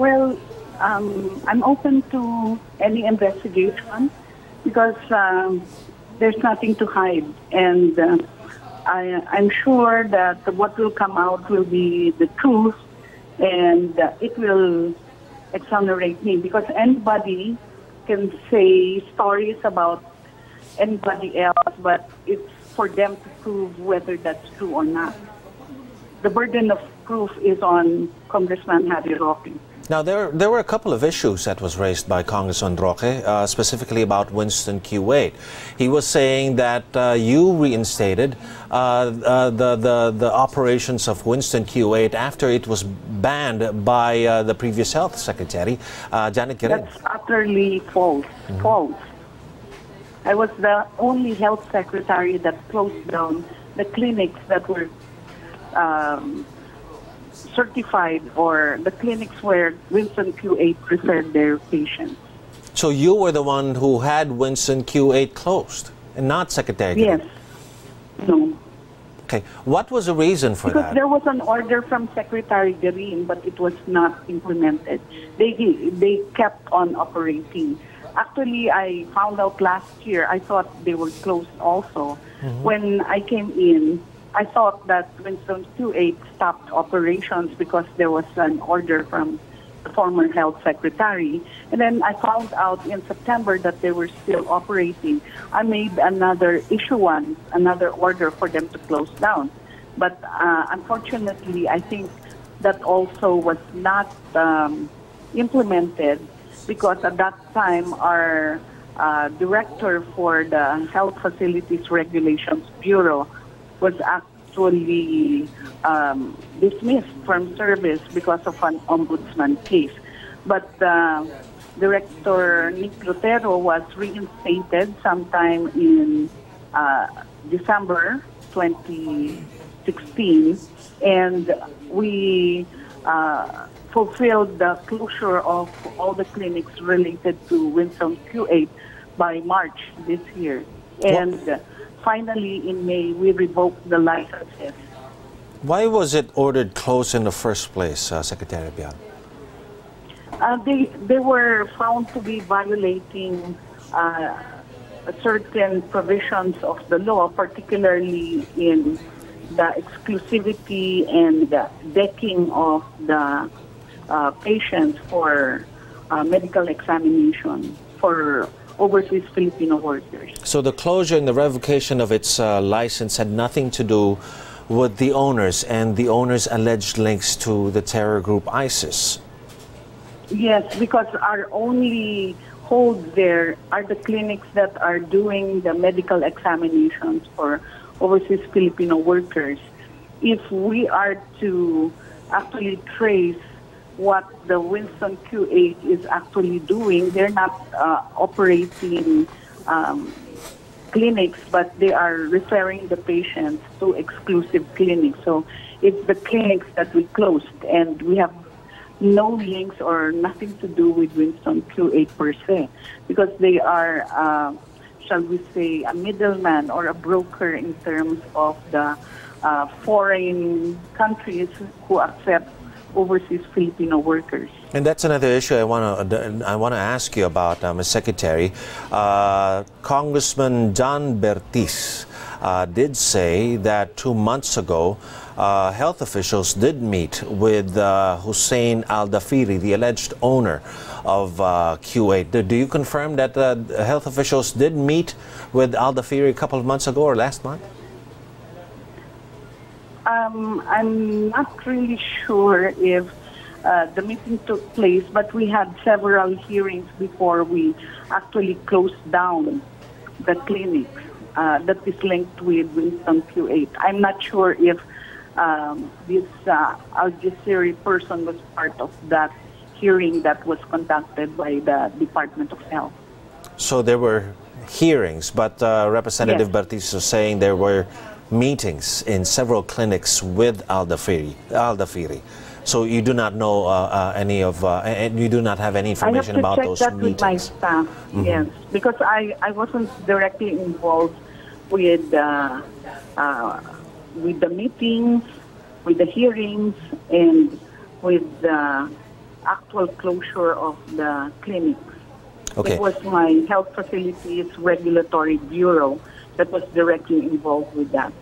Well, I'm open to any investigation because there's nothing to hide, and I'm sure that what will come out will be the truth, and it will exonerate me, because anybody can say stories about anybody else, but it's for them to prove whether that's true or not. The burden of proof is on Congressman Harry Roque. Now, there were a couple of issues that was raised by Congressman Roque, specifically about Winston Q8. He was saying that you reinstated the operations of Winston Q8 after it was banned by the previous Health Secretary, Janet Garin. That's utterly false. Mm-hmm. False. I was the only Health Secretary that closed down the clinics that were certified, or the clinics where Winston Q8 referred their patients. So you were the one who had Winston Q8 closed, and not Secretary Green? Yes. No. Okay. What was the reason for that? Because there was an order from Secretary Green, but it was not implemented. They kept on operating. Actually, I found out last year, I thought they were closed also. Mm-hmm. When I came in, I thought that Winston Q8 stopped operations because there was an order from the former Health Secretary. And then I found out in September that they were still operating. I made another issuance, another order for them to close down. But unfortunately, I think that also was not implemented, because at that time our director for the Health Facilities Regulations Bureau was actually dismissed from service because of an ombudsman case. But Director Nick Rotero was reinstated sometime in December 2016, and we fulfilled the closure of all the clinics related to Winston Q8 by March this year. And finally, in May, we revoked the licenses. Why was it ordered closed in the first place, Secretary Bian? They were found to be violating certain provisions of the law, particularly in the exclusivity and the decking of the patients for medical examination for overseas Filipino workers. So the closure and the revocation of its license had nothing to do with the owners and the owners' alleged links to the terror group ISIS. Yes, because our only hold there are the clinics that are doing the medical examinations for overseas Filipino workers. If we are to actually trace what the Winston Q8 is actually doing, they're not operating clinics, but they are referring the patients to exclusive clinics. So it's the clinics that we closed, and we have no links or nothing to do with Winston Q8 per se, because they are, shall we say, a middleman or a broker in terms of the foreign countries who accept overseas Filipino workers. And that's another issue I want to ask you about, Ms. Secretary. Congressman John Bertiz did say that 2 months ago, health officials did meet with Hussein al-Dafiri, the alleged owner of Q8. Do you confirm that health officials did meet with al-Dafiri a couple of months ago or last month? I'm not really sure if the meeting took place, but we had several hearings before we actually closed down the clinics that is linked with Winston Q8. I'm not sure if this Al Jazeera person was part of that hearing that was conducted by the Department of Health. So there were hearings, but Representative Bertiz was saying there were meetings in several clinics with al-Dafiri. So you do not know any of, and you do not have any information about those meetings. I have to check that with my staff, yes, because I wasn't directly involved with the meetings, with the hearings, and with the actual closure of the clinics. Okay. It was my Health Facilities Regulatory Bureau that was directly involved with that.